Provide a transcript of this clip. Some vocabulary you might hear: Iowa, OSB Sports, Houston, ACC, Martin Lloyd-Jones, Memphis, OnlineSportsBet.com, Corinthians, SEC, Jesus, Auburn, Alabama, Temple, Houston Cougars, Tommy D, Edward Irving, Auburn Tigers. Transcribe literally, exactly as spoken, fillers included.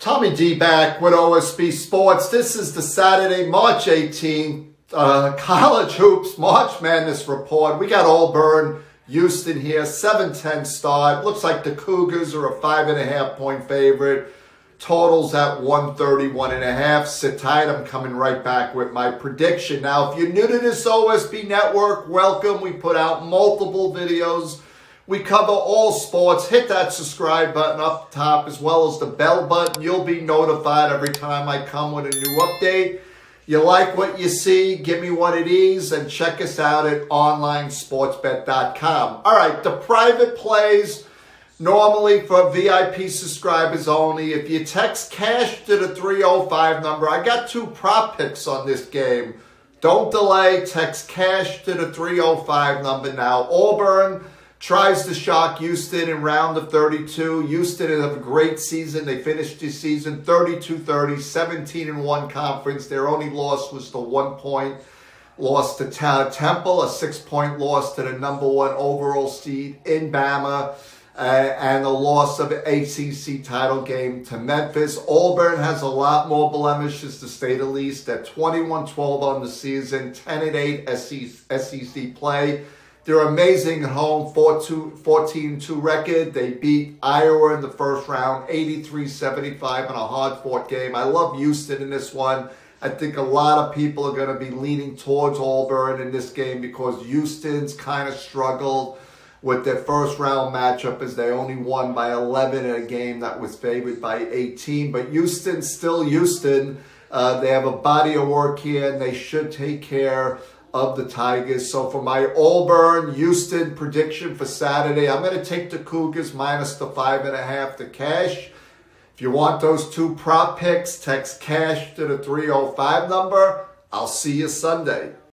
Tommy D back with O S B Sports. This is the Saturday, March eighteenth, uh, College Hoops March Madness Report. We got Auburn, Houston here, seven ten start. Looks like the Cougars are a five and a half point favorite. Totals at one thirty-one and a half. Sit tight. I'm coming right back with my prediction. Now, if you're new to this O S B network, welcome. We put out multiple videos. We cover all sports. Hit that subscribe button up top as well as the bell button. You'll be notified every time I come with a new update. You like what you see, give me one of these, and check us out at Online Sports Bet dot com. All right, the private plays normally for V I P subscribers only. If you text cash to the three oh five number, I got two prop picks on this game. Don't delay. Text cash to the three oh five number now. Auburn tries to shock Houston in round of thirty-two. Houston has a great season. They finished this season thirty-two thirty, seventeen and one conference. Their only loss was the one-point loss to Temple, a six-point loss to the number one overall seed in Bama, uh, and the loss of an A C C title game to Memphis. Auburn has a lot more blemishes to say the least. They're twenty-one twelve on the season, ten and eight S E C play. They're amazing at home, fourteen two record. They beat Iowa in the first round, eighty-three seventy-five in a hard-fought game. I love Houston in this one. I think a lot of people are going to be leaning towards Auburn in this game because Houston's kind of struggled with their first-round matchup as they only won by eleven in a game that was favored by eighteen. But Houston's still Houston. Uh, they have a body of work here, and they should take care of the Tigers. So for my Auburn Houston prediction for Saturday, I'm going to take the Cougars minus the five and a half to cash. If you want those two prop picks, text cash to the three oh five number. I'll see you Sunday.